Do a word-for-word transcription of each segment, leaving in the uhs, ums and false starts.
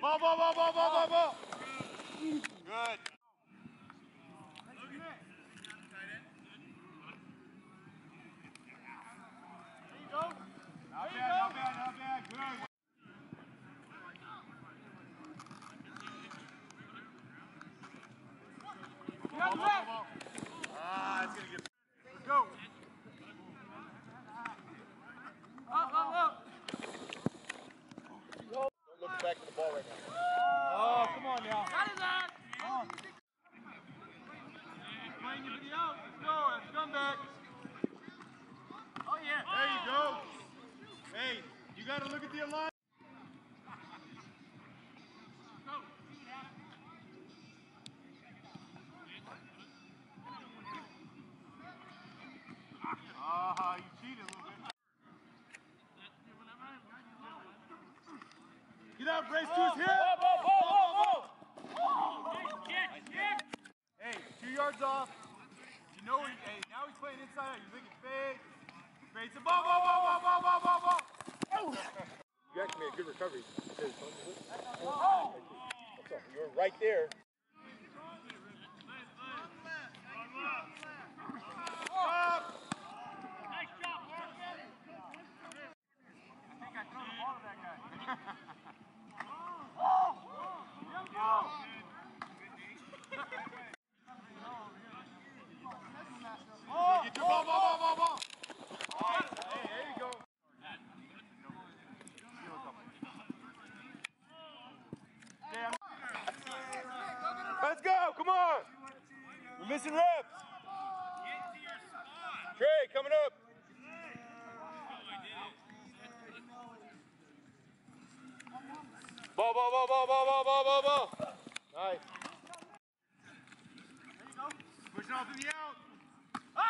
Ball, ball, ball, ball, ball, ball, ball. Good. Oh, missing reps. Get to your spot. Trey, coming up. Ball, ball, ball, ball, ball, ball, ball, ball. Nice. There you go. Pushing off in the out. Oh!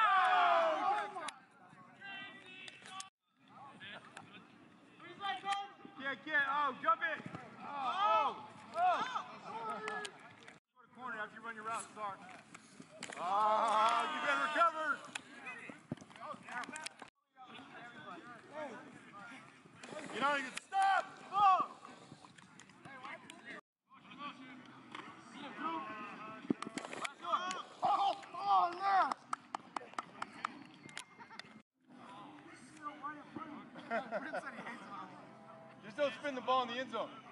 Yeah, yeah. Oh, jump it. Oh, oh, oh. Go to corner after you run your route, Sark. Oh, you better recover. You don't even stop. Oh. Oh, oh, yeah. Prince said he hates me. Just don't spin the ball in the end zone.